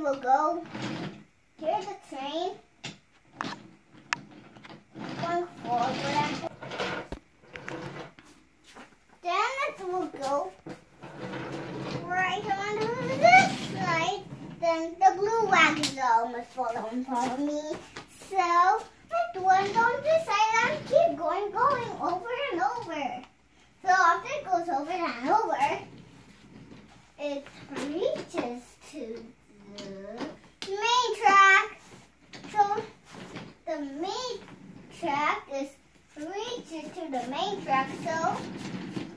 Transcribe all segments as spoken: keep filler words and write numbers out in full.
train will go. Here's a train going forward. Then it will go right on this side. Then the blue wagon almost following for me. So I went on this side and keep going, going over and over. So after it goes over and over, it reaches to the main track. So the main track is reaches to the main track. So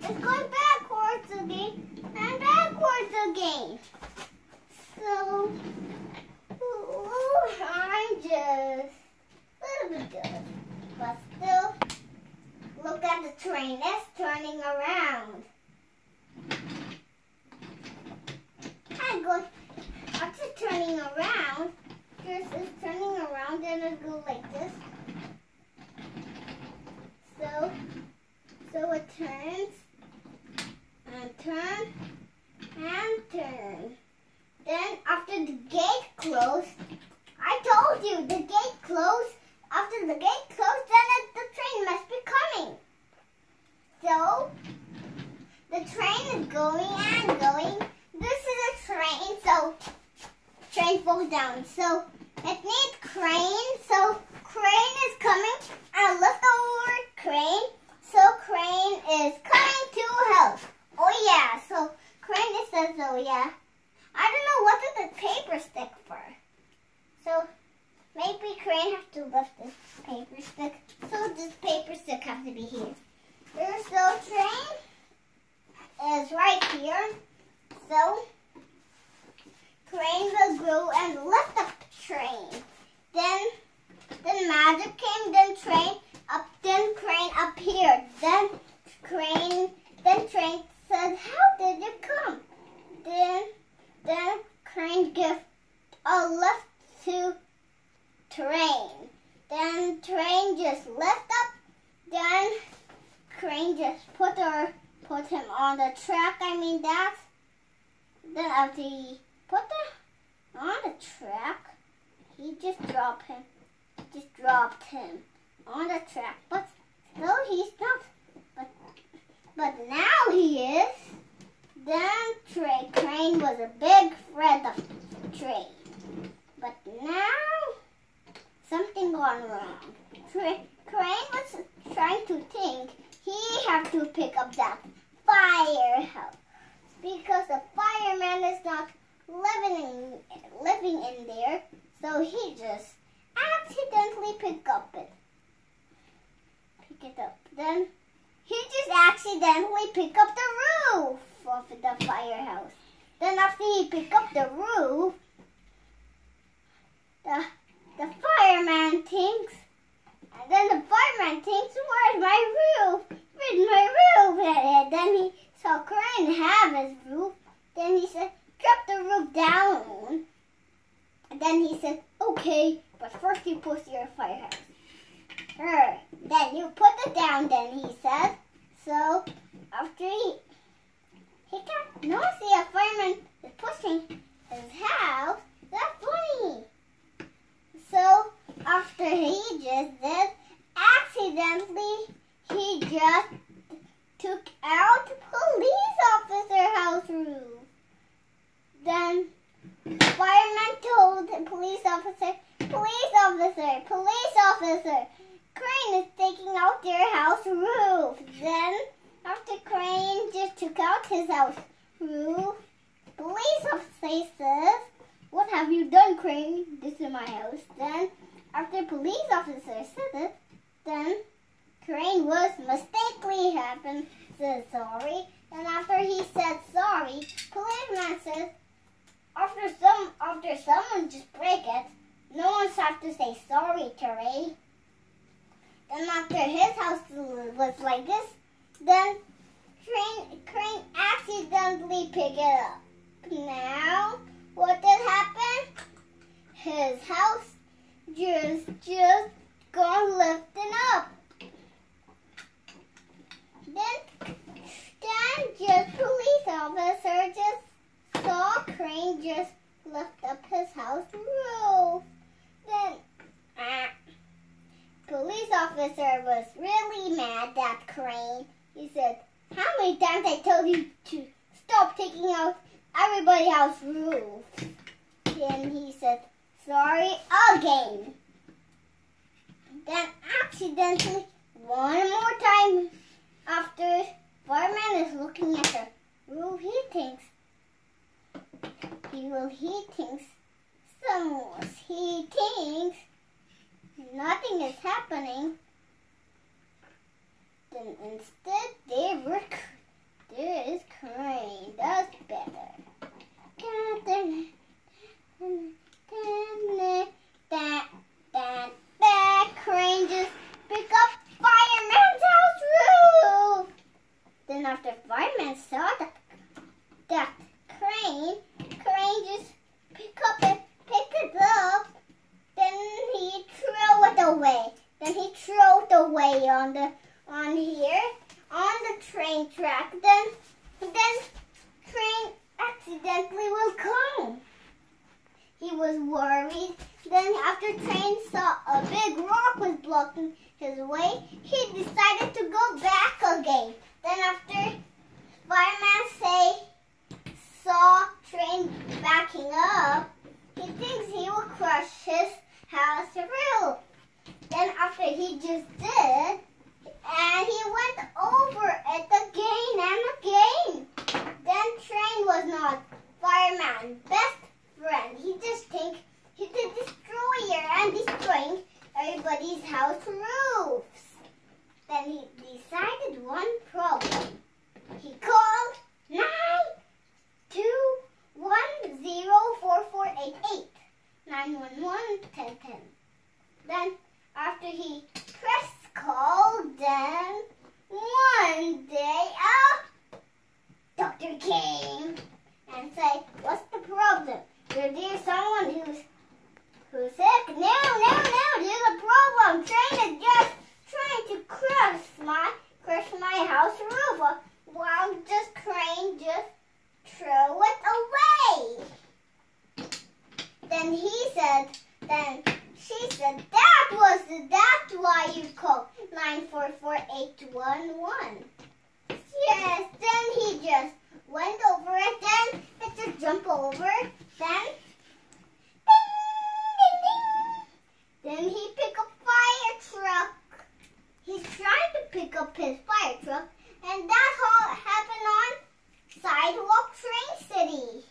it's going backwards again and backwards again. So ooh, I'm just a little bit good, but still. Look at the train, it's turning around. And go, after turning around, this is turning around and it goes like this. So, so it turns, and turn, and turn. Then after the gate closed, I told you the gate closed. After the gate closed, then it, the train must be coming. So, the train is going and going. This is a train, so train falls down. So, it needs crane. So, crane is coming. I left over crane. So, crane is coming to help. Oh, yeah. So, crane is says, oh, yeah. I don't know what is the paper stick for. So, maybe crane have to lift this paper stick, so this paper stick has to be here. There's no train is right here, so crane will go and lift up the train. Then, then magic came, then train up, then crane appeared, then crane, then train said, "How did you come?" Then, then crane gave a lift to train. Then train just left up. Then crane just put her, put him on the track. I mean that. Then after he put her on the track, he just dropped him. Just dropped him on the track. But still he's not. But but now he is. Then train crane was a big friend of train. But now something gone wrong. Crane was trying to think he had to pick up that fire help because the fireman is not living in, living in there. So he just accidentally picked up it. Pick it up. Then he just accidentally picked up the roof of the firehouse. Then after he picked up the roof, the The fireman thinks, and then the fireman thinks, where's my roof? Where's my roof? And then he saw crane have his roof. Then he said, drop the roof down. And then he said, okay, but first you put your firehouse. Er, then you put it down, then he said. So, after he, he can't no, see a fireman is pushing his house. That's funny. So, after he just did, accidentally, he just took out the police officer's house roof. Then, fireman told the police officer, police officer, police officer, crane is taking out their house roof. Then, after crane just took out his house roof, police officer says, what have you done, crane? This is my house. Then, after police officer said it, then crane was mistakenly happened, said sorry. And after he said sorry, policeman says, after some, after someone just break it, no one has to say sorry, Terry. Then after his house was like this, then crane, crane accidentally picked it up. Now, what did happen? His house just, just gone lifting up. Then, then just police officer just saw crane just lift up his house roof. Then, ah, police officer was really mad at Crane. He said, how many times I told you to stop taking out everybody's house roof? Then he said, sorry again. Then accidentally, one more time, after fireman is looking at the roof, he thinks, he will, he thinks, someone, he thinks, nothing is happening. Then instead, they were, there is Crane. That's better. After fireman saw that, that crane, crane just pick up and pick it up. Then he threw it away. Then he threw it away on the on here on the train track. Then then train accidentally will come. He was worried. Then after train saw a big rock was blocking his way, he decided to go back again. Then after fireman say saw train backing up, he thinks he will crush his house roof. Then after he just did, and he went over it again and again. Then train was not fireman's best friend. He just think he's a destroyer and destroying everybody's house roofs. Then he decided one problem. He called nine two one zero four four eight eight, nine one one, one zero one zero. Then after he pressed call, then one day a doctor came and said, what's the problem? There, there's someone who's, who's sick. No, no, no, there's a problem. Train is just trying to crush my crush my house roof while just Crane just threw it away. Then he said, then she said, that was that's why you called nine four four eight one one. Yes. Then he just went over it. Then it just jumped over. Then ding, ding, ding. Then he picked up fire truck. He tried to pick up his fire truck, and that's how it happened on Sidewalk Train City.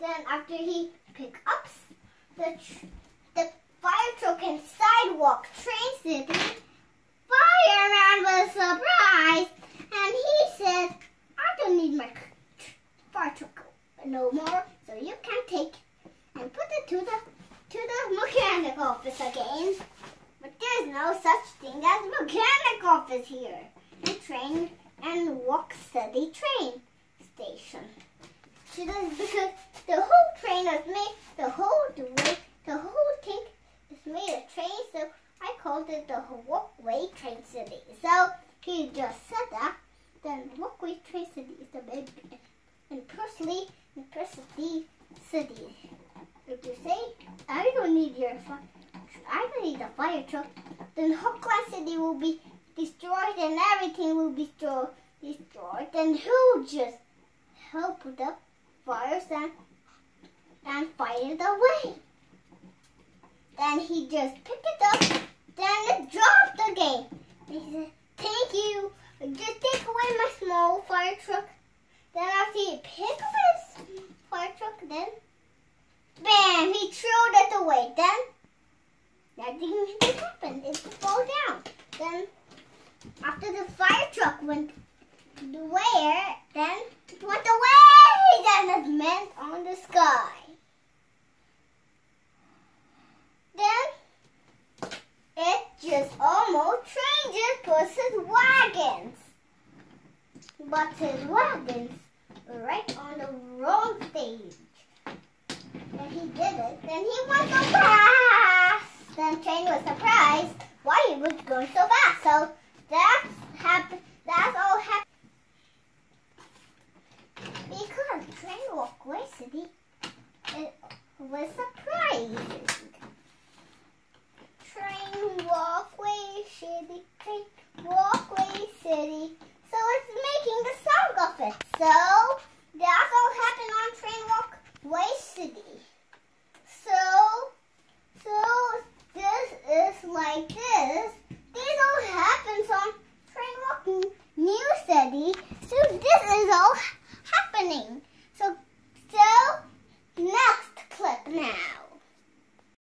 Then after he picked up the, tr the fire truck in Sidewalk Train City, fireman was surprised, and he said, I don't need my fire truck no more, so you can take and put it to the, to the mechanic office again. But there's no such thing as mechanic office here. The train and walk steady train station. She does because the whole train is made, the whole way, the whole thing is made of train, so I called it the Walkway Train City. So he just said that. Then Walkway Train City is the big and personally and personally city. If you say I don't need your phone, I don't need a fire truck, then Hawkland City will be destroyed and everything will be destroyed. And who just help with the fires and, and fight it away? Then he just picked it up, then it dropped again. And he said, thank you, just take away my small fire truck. Then after he picked up his fire truck, then bam, he threw it away. Then nothing happened. It fell down. Then, after the fire truck went where, then it went away. Then it went on the sky. Then it just almost train just puts his wagons, but his wagons were right on the wrong stage. Then he did it. Then he went so fast. Then train was surprised why it was going so fast. So that's happened. That's all happened because train walked away. like this.